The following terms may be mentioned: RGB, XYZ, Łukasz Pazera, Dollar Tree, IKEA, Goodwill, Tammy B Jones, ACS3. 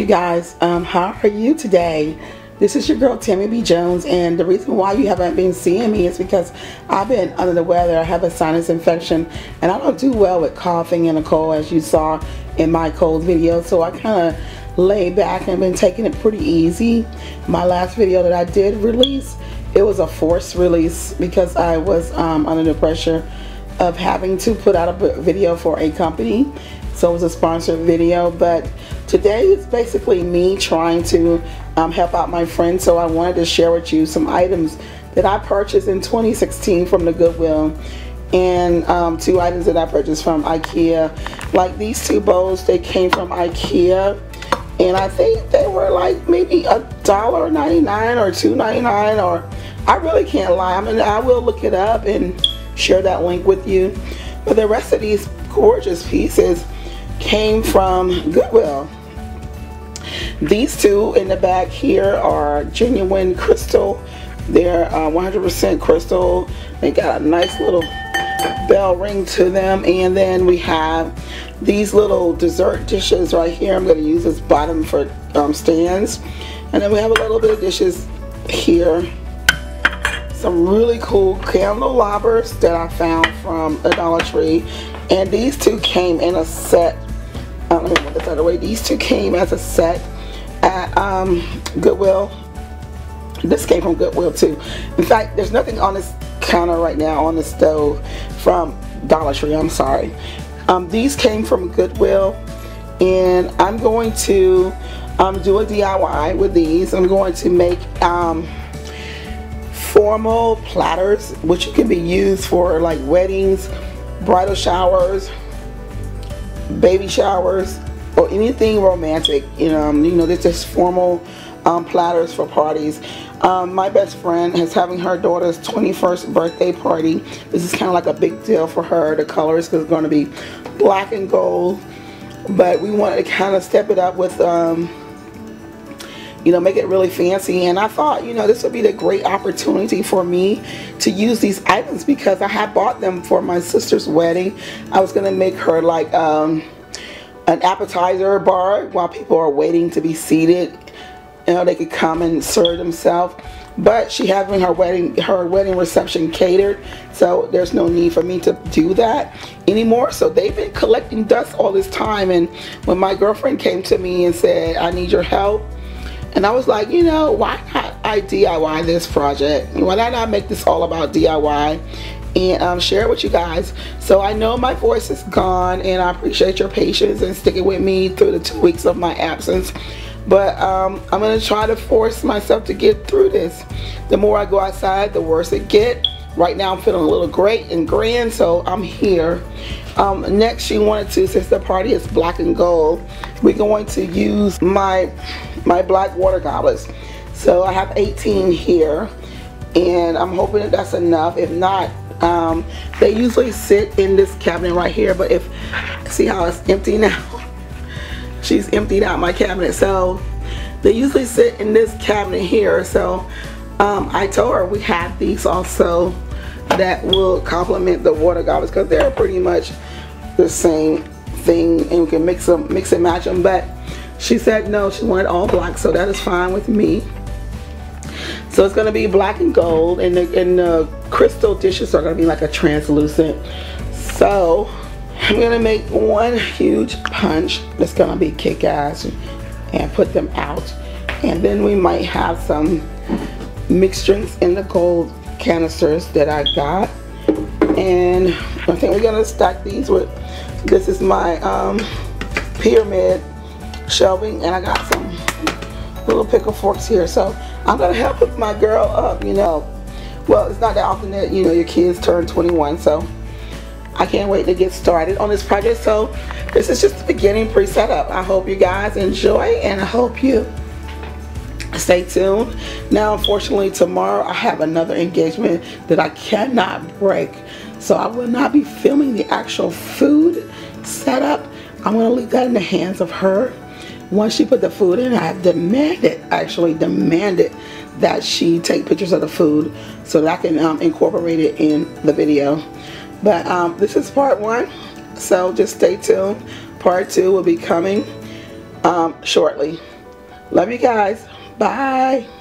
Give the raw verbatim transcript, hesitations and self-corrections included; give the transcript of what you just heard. you guys, um, how are you today? This is your girl Tammy B Jones, and the reason why you haven't been seeing me is because I've been under the weather. I have a sinus infection and I don't do well with coughing and a cold, as you saw in my cold video, so I kind of lay back and been taking it pretty easy. My last video that I did release, it was a forced release because I was um, under the pressure of having to put out a video for a company. So it was a sponsored video, but today is basically me trying to um, help out my friends. So I wanted to share with you some items that I purchased in twenty sixteen from the Goodwill, and um, two items that I purchased from IKEA. Like these two bowls, they came from IKEA, and I think they were like maybe a dollar ninety-nine or two ninety-nine, or I really can't lie. I mean, I will look it up and share that link with you. But the rest of these gorgeous pieces came from Goodwill. These two in the back here are genuine crystal. They're one hundred percent uh, crystal. They got a nice little bell ring to them. And then we have these little dessert dishes right here. I'm going to use this bottom for um, stands. And then we have a little bit of dishes here. Some really cool candelabras that I found from a Dollar Tree, and these two came in a set. Um, let me put this out of the way. These two came as a set at um, Goodwill. This came from Goodwill too. In fact, there's nothing on this counter right now on the stove from Dollar Tree. I'm sorry. Um, these came from Goodwill, and I'm going to um, do a D I Y with these. I'm going to make. Um, formal platters, which can be used for like weddings, bridal showers, baby showers, or anything romantic. You know, you know, this is formal um, platters for parties. Um, my best friend is having her daughter's twenty-first birthday party. This is kind of like a big deal for her. The colors is going to be black and gold, but we wanted to kind of step it up with um, you know, make it really fancy. And I thought, you know, this would be the great opportunity for me to use these items, because I had bought them for my sister's wedding. I was going to make her like um, an appetizer bar while people are waiting to be seated. You know, they could come and serve themselves. But she having her wedding, her wedding reception catered, so there's no need for me to do that anymore. So they've been collecting dust all this time. And when my girlfriend came to me and said, "I need your help," and I was like, you know, why not I D I Y this project? Why not I make this all about D I Y and um, share it with you guys? So I know my voice is gone, and I appreciate your patience and sticking with me through the two weeks of my absence. But um, I'm going to try to force myself to get through this. The more I go outside, the worse it gets. Right now I'm feeling a little great and grand, so I'm here. Um, next, she wanted to, since the party is black and gold, we're going to use my my black water goblets. So I have eighteen here, and I'm hoping that that's enough. If not, um, they usually sit in this cabinet right here, but if, see how it's empty now? She's emptied out my cabinet. So they usually sit in this cabinet here. So Um, I told her we have these also that will complement the water goblets, because they're pretty much the same thing, and we can mix them, mix and match them. But she said no, she wanted all black, so that is fine with me. So it's going to be black and gold, and the, and the crystal dishes are going to be like a translucent. So I'm going to make one huge punch that's going to be kick-ass, and put them out, and then we might have some mixed drinks in the gold canisters that I got. And I think we're gonna stack these with, this is my um, pyramid shelving, and I got some little pickle forks here. So I'm gonna help hook my girl up, you know. Well, it's not that often that, you know, your kids turn twenty-one, so I can't wait to get started on this project. So this is just the beginning pre-setup. I hope you guys enjoy, and I hope you stay tuned. Now, unfortunately, tomorrow I have another engagement that I cannot break, so I will not be filming the actual food setup. I'm going to leave that in the hands of her. Once she put the food in, I demanded, actually demanded that she take pictures of the food so that I can um, incorporate it in the video. But um, this is part one, so just stay tuned. Part two will be coming um, shortly. Love you guys. Bye.